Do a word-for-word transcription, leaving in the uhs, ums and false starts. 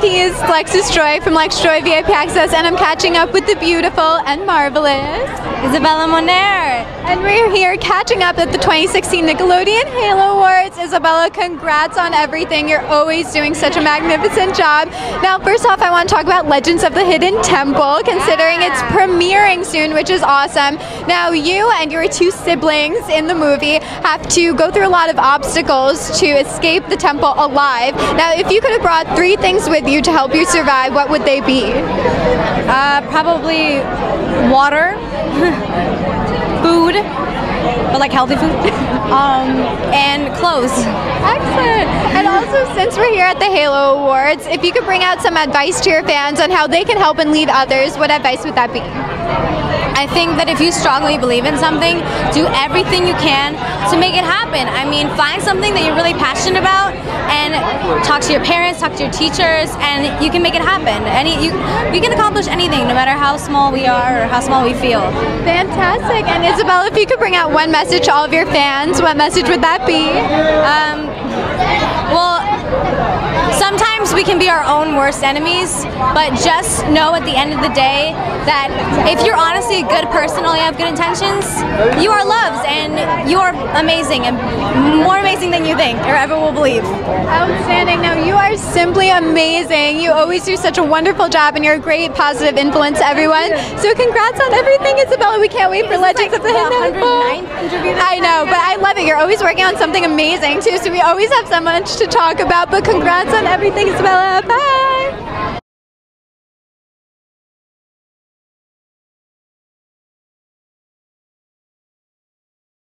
Luckies, Alexis Joy from Lex Joy V I P Access, and I'm catching up with the beautiful and marvelous Isabela Moner. And we're here catching up at the twenty sixteen Nickelodeon Halo Awards. Isabela, congrats on everything. You're always doing such a magnificent job. Now, first off, I want to talk about Legends of the Hidden Temple, considering yeah. it's premiering soon, which is awesome. Now, you and your two siblings in the movie have to go through a lot of obstacles to escape the temple alive. Now, if you could have brought three things with you to help you survive, what would they be? Uh, probably water, food, but like healthy food, um, and clothes. Excellent. And also, since we're here at the Halo Awards, if you could bring out some advice to your fans on how they can help and lead others, what advice would that be? I think that if you strongly believe in something, do everything you can to make it happen. I mean, find something that you're really passionate about and talk to your parents, talk to your teachers, and you can make it happen. Any, you, we can accomplish anything, no matter how small we are or how small we feel. Fantastic. And Isabela, if you could bring out one message to all of your fans, what message would that be? Um, well, sometimes we can be our own worst enemies, but just know at the end of the day that if you're honestly a good person, all you have good intentions, you are loved and you are amazing, and more amazing than you think or ever will believe. Outstanding. Now, you are simply amazing. You always do such a wonderful job, and you're a great positive influence to everyone. So congrats on everything, Isabela. We can't wait for Legends like of the Hidden Temple. I know, but I love it. You're always working on something amazing too, so we always have so much to talk about, but congrats on everything, Isabela. Bye!